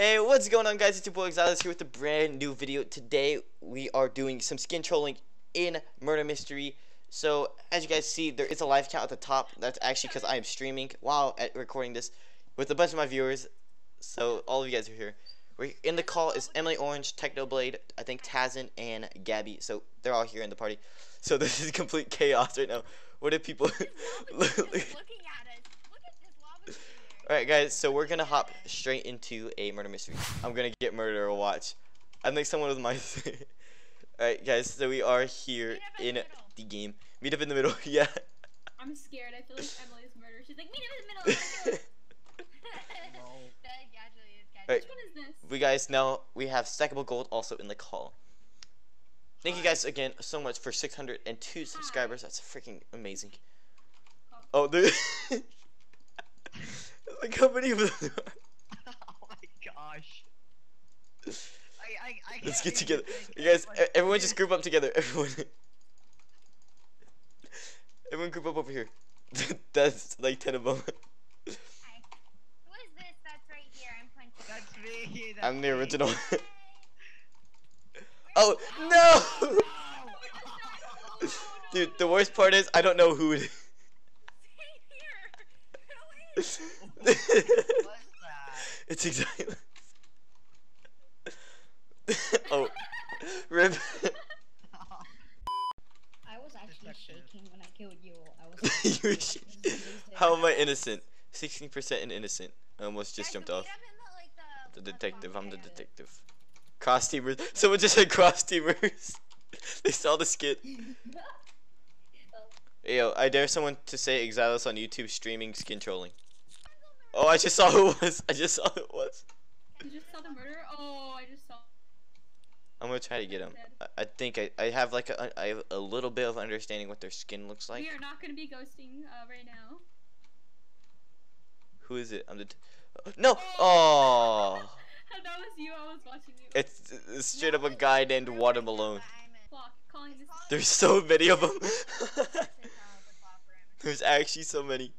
Hey, what's going on, guys? It's your boy Exiles here with a brand new video. Today we are doing some skin trolling in Murder Mystery. So as you guys see, there is a live count at the top. That's actually because I am streaming while recording this with a bunch of my viewers. So all of you guys are here. We're in the call is Emily Orange, Technoblade, I think Tazen, and Gabby. So they're all here in the party. So this is complete chaos right now. What if people looking at us? Alright guys, so we're gonna hop straight into a murder mystery. I'm gonna get murder or watch. I think someone was my thing. Alright guys, so we are here in the game. Meet up in the middle, yeah. I'm scared, I feel like Emily's murder. She's like, meet up in the middle. Alright, we guys now we have stackable gold also in the call. Thank you guys again so much for 602 subscribers. That's freaking amazing. Oh, dude. The company was oh my gosh. Let's get together. You guys, everyone just group up together. Everyone group up over here. That's like 10 of them. Who is this that's right here? I'm punching. That's me. I'm the original. Oh, no! Dude, the worst part is I don't know who it is. What's that? It's Exiles. Oh, rip. I was actually shaking when I killed you. I was. You were shaking. How am I innocent? 16% and innocent. I almost just jumped off. The detective. I'm the detective. Cross teamers. Someone just said cross teamers. They saw the skit. Yo, I dare someone to say Exiles on YouTube streaming skin trolling. Oh, I just saw who it was. I just saw who it was. You just saw the murderer? Oh, I just saw. I'm gonna try to get him. I think I have like I have a little bit of understanding what their skin looks like. We are not gonna be ghosting right now. Who is it? I'm the. No! Oh! That was you. I was watching you. It's straight up a guy named Watermelon. There's so many of them. There's actually so many.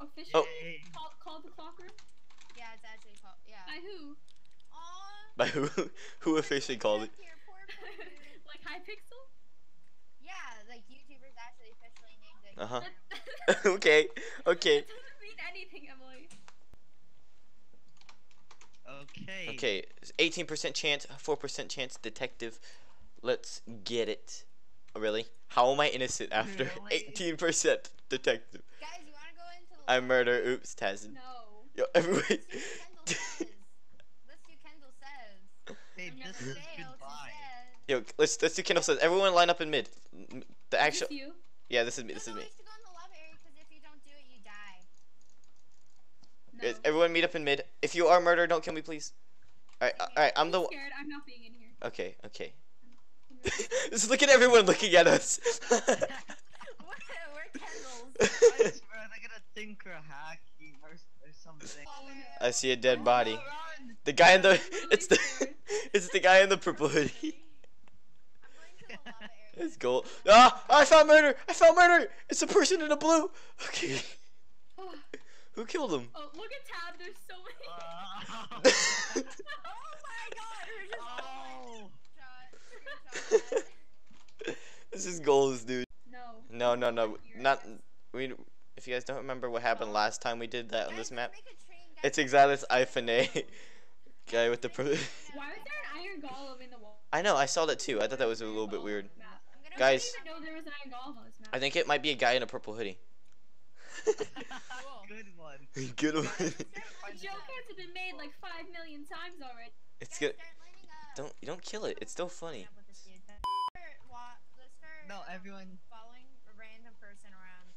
Officially called the clock room? Yeah, it's actually called. Yeah. By who? By who? Who officially called it? Like Hypixel? Yeah, like YouTubers actually officially named it. Okay. Okay. That doesn't mean anything, Emily. Okay. Okay. 18% chance, 4% chance, detective. Let's get it. Oh, really? How am I innocent after 18% detective? Guys, you wanna go into the I murder. Oops, Tazen. No. Yo, everybody. Let's see what Kendall says. Let's do Kendall says. Babe, this is goodbye. Yo, let's do Kendall says. Everyone line up in mid. The actual. Is this you? Yeah, this is me. This is me. You should go in the lava area because if you don't do it, you die. No. Guys, everyone meet up in mid. If you are murder, don't kill me, please. All right, okay. All right. I'm the. Scared. I'm not being in here. Okay. Okay. Just look at everyone looking at us. We're Kendall's. I swear they're gonna think we're hacking or something. I see a dead body. The guy in the it's the guy in the purple hoodie. It's gold. Ah! I found murder! I found murder! It's a person in the blue! Okay. Who killed him? Oh, look at Tab, there's so many. Oh my god, we're just this is goals, dude. No. No. Not. We. If you guys don't remember what happened last time we did that on this map, it's Exiles Iphone guy with the. Why was there an iron golem in the wall? I know. I saw that too. I thought that was a little bit weird. Guys. I didn't even know there was an iron golem on this map. I think it might be a guy in a purple hoodie. Good one. Good one. Jokes have been made like 5 million times already. It's good. Don't kill it. It's still funny. No, everyone following a random person around.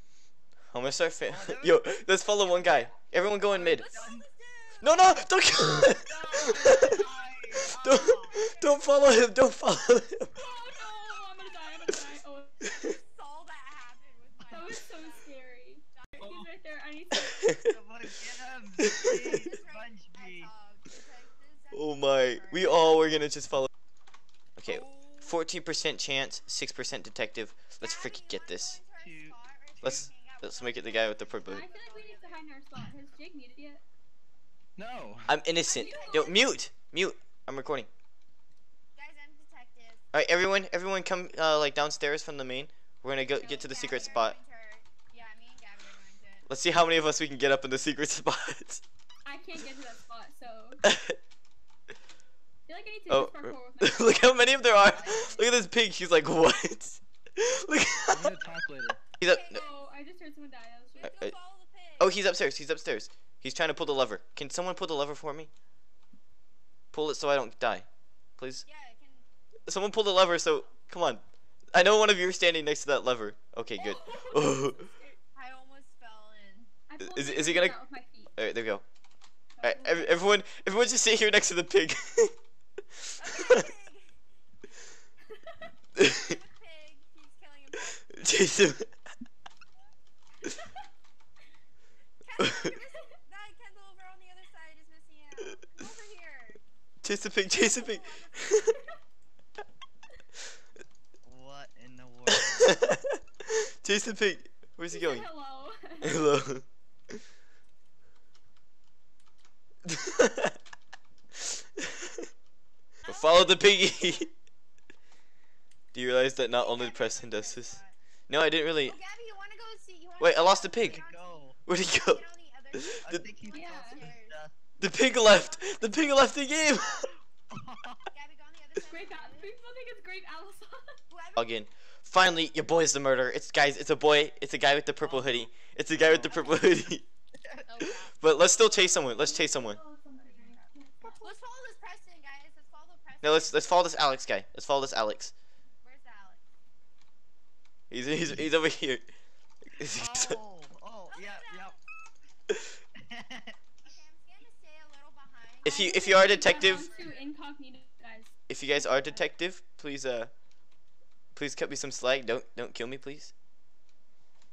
I'm gonna start. Yo, let's follow one guy. Everyone go in mid. No, don't kill him. Don't follow him. Don't follow him. Oh no, I'm gonna die. Oh, all that happened with my. That was so scary. He's right there. I need to. Someone get him. Please punch me. Oh my, we all were gonna just follow. Okay, 14% chance, 6% detective. Let's freaking get this. Let's make it the guy with the purple. I feel like we need to hide in our spot. Has Jig muted yet? No. I'm innocent. Yo, mute! Mute! I'm recording. Guys, I'm detective. Alright, everyone come, like, downstairs from the main. We're gonna go get to the secret spot. Yeah, me and Gabby are going to it. Let's see how many of us we can get up in the secret spot. I can't get to that spot, so... I feel like I need to do parkour with my Look how many of there are! Look at this pig, she's like, what? Look I'm gonna talk later. He's up... Okay, no, I just heard someone die. Let's go follow the pig. Oh, he's upstairs, he's upstairs. He's trying to pull the lever. Can someone pull the lever for me? Pull it so I don't die, please. Yeah, I can. Someone pull the lever. So come on. I know one of you are standing next to that lever. Okay, good. I almost fell in. Is he gonna? All right, there we go. All right, everyone, just sit here next to the pig. Okay, pig. The pig. He's killing a pig. Chase the pig, chase the pig. What in the world? Chase the pig. Where's he going? Hello. Hello. Follow the piggy. Do you realize that not only the president does this? No, I didn't really. Oh, Gabby, you wanna go see, you wanna wait, I lost the pig. Where'd he go? I think he's the pig left! The pig left the game! People think it's Grape Alison. Again. Finally, your boy's the murderer. It's guys, it's a boy, it's a guy with the purple hoodie. It's a guy with the purple hoodie. But let's still chase someone. Let's chase someone. Let's follow this Preston, guys. Let's follow the Preston. No, let's follow this Alex guy. Let's follow this Alex. Where's Alex? He's over here. Oh yeah. If you are a detective, if you guys are a detective, please please cut me some slack. Don't kill me, please.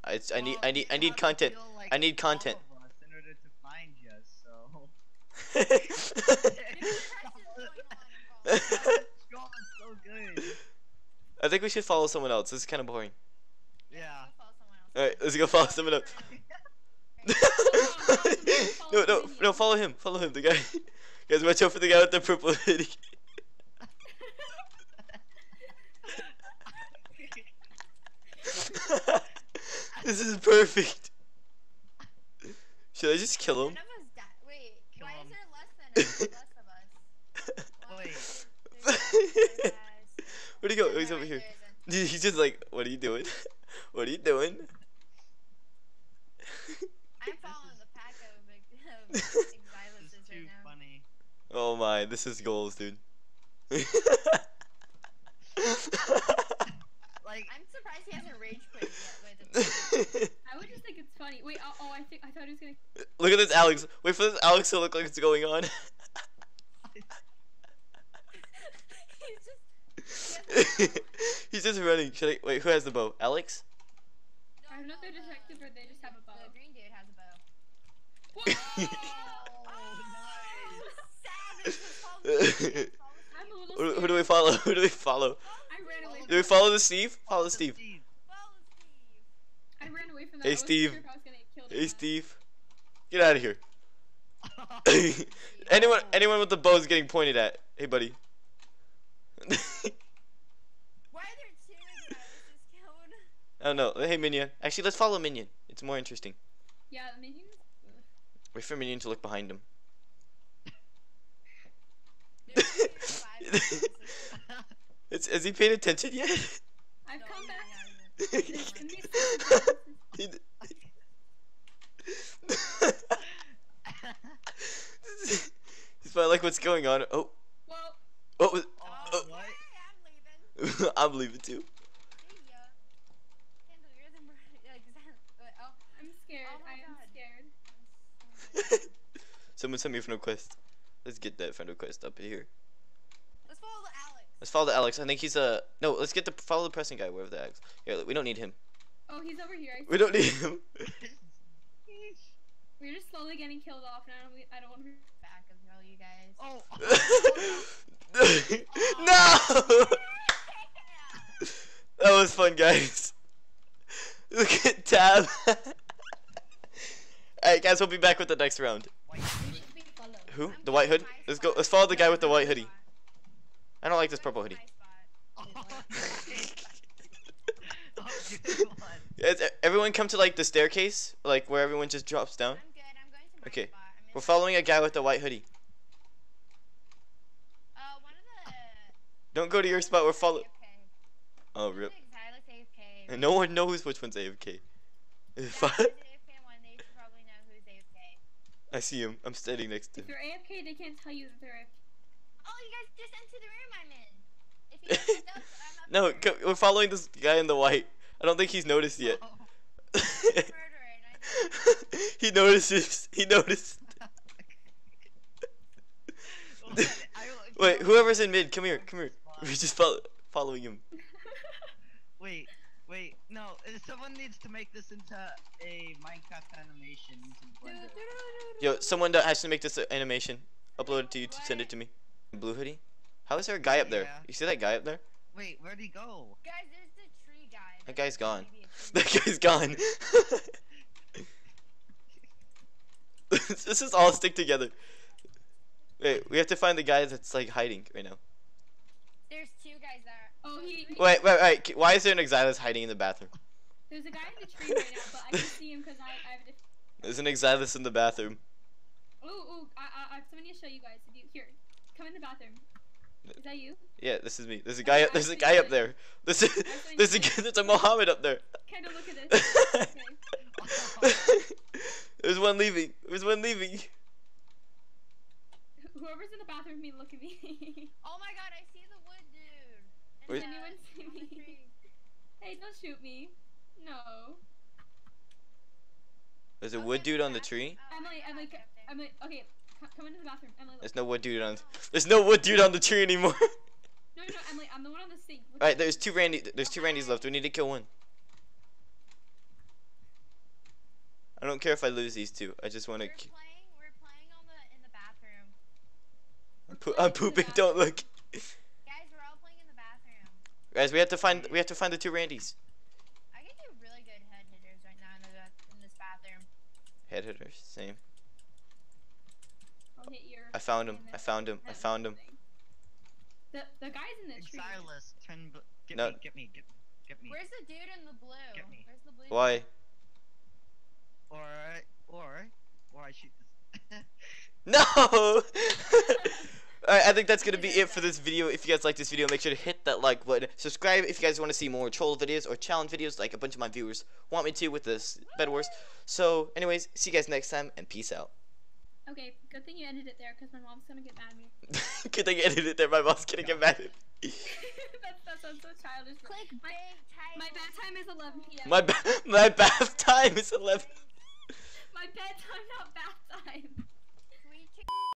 I need content. I need content. I think we should follow someone else. This is kind of boring. Yeah. All right, let's go follow someone else. No, follow him. Follow him. The guy. Guys, watch out for the guy with the purple hoodie. This is perfect. Should I just kill him? Wait, why is there less of us? Where'd he go? Oh, he's over here. He's just like, what are you doing? What are you doing? I'm following the pack of Exiles right now. Funny. Oh my, this is goals, dude. Like, I'm surprised he hasn't rage quit yet. I would just think it's funny. Wait, I thought he was gonna. Look at this, Alex. Wait for this, Alex, to look like it's going on. He's just running. Should I wait? Who has the bow? Alex? I don't know if they're detective or they just have a bow. The green dude has a bow. Whoa! Oh, nice. Savage. Who do we follow? Who do we follow? I ran away. Do we follow the Steve? Follow the Steve. I ran away from that. Hey Steve. Hey Steve. Get out of here. Anyone with the bow is getting pointed at. Hey buddy. Oh no, hey Minion. Actually, let's follow Minion. It's more interesting. Yeah, Minion. Wait for Minion to look behind him. Has he paid attention yet? I've come back. He's probably like, what's going on? Oh. Well, what was? Oh. I'm leaving. I'm leaving too. Someone sent me a friend request. Let's get that friend request up here. Let's follow the Alex. Let's follow the Alex. I think he's a no. Let's get the follow the pressing guy wherever the Alex. Yeah, we don't need him. Oh, he's over here. We don't need him. We're just slowly getting killed off, and I don't want to be back of all you guys. Oh. No. That was fun, guys. Look at Tab. Alright, guys, we'll be back with the next round. Who? The white hood? Let's go. Let's follow the guy with the white hoodie. I don't like this purple hoodie. Everyone come to like the staircase, like where everyone just drops down. I'm good. I'm going to my okay. Spot. We're following a guy with the white hoodie. One of the... Don't go to your spot. We're following. Oh, rip. And no one knows which one's AFK. I see him. I'm standing next to him. If they're AFK, they can't tell you that they're AFK. Oh, you guys just entered the room I'm in. If you up, I'm no, there. We're following this guy in the white. I don't think he's noticed yet. Oh. He notices. He noticed. Wait, whoever's in mid, come here. Come here. We're just following him. Wait. Wait, no, someone needs to make this into a Minecraft animation. Yo, someone has to make this animation. Upload it to YouTube, send it to me. Blue hoodie? How is there a guy up there? You see that guy up there? Wait, where'd he go? Guys, there's the tree guy. That guy's gone. That guy's gone. This is all stick together. Wait, we have to find the guy that's like hiding right now. There's two guys that are. Oh, wait. Why is there an Exiles hiding in the bathroom? There's a guy in the tree right now, but I can see him because I have a. There's an Exiles in the bathroom. Ooh, I have something to show you guys. Here, come in the bathroom. Is that you? Yeah, this is me. There's a guy. There's a guy up there. There's a Mohammed up there. Kendall, look at this. Oh. There's one leaving. Whoever's in the bathroom, look at me. Oh my God, I see the wood dude. Does anyone see me? Hey, don't shoot me. No. There's a wood dude on the tree. Emily, okay, come into the bathroom. Emily, look. There's no wood dude on. There's no wood dude on the tree anymore. No, Emily, I'm the one on the sink. All right, there's two Randys left. We need to kill one. I don't care if I lose these two. I just want to. I'm pooping. Don't look. Guys, we're all playing in the bathroom. Guys, we have to find the two Randys. I can do really good head hitters right now in this bathroom. Head hitters, same. I'll hit your. I found him. I found him. The guy's in the tree. Silas, get me. Where's the dude in the blue? Get me. Where's the blue? Why? Or I shoot this. No. Alright, I think that's going to be it for this video. If you guys like this video, make sure to hit that like button. Subscribe if you guys want to see more troll videos or challenge videos like a bunch of my viewers want me to with this Bedwars. So, anyways, see you guys next time, and peace out. Okay, good thing you ended it there, because my mom's going to get mad at me. Good thing you ended it there, my mom's going to get mad at me. That sounds so childish. Click my bath time is 11 p.m. My bath time is 11. My bedtime, not bath time.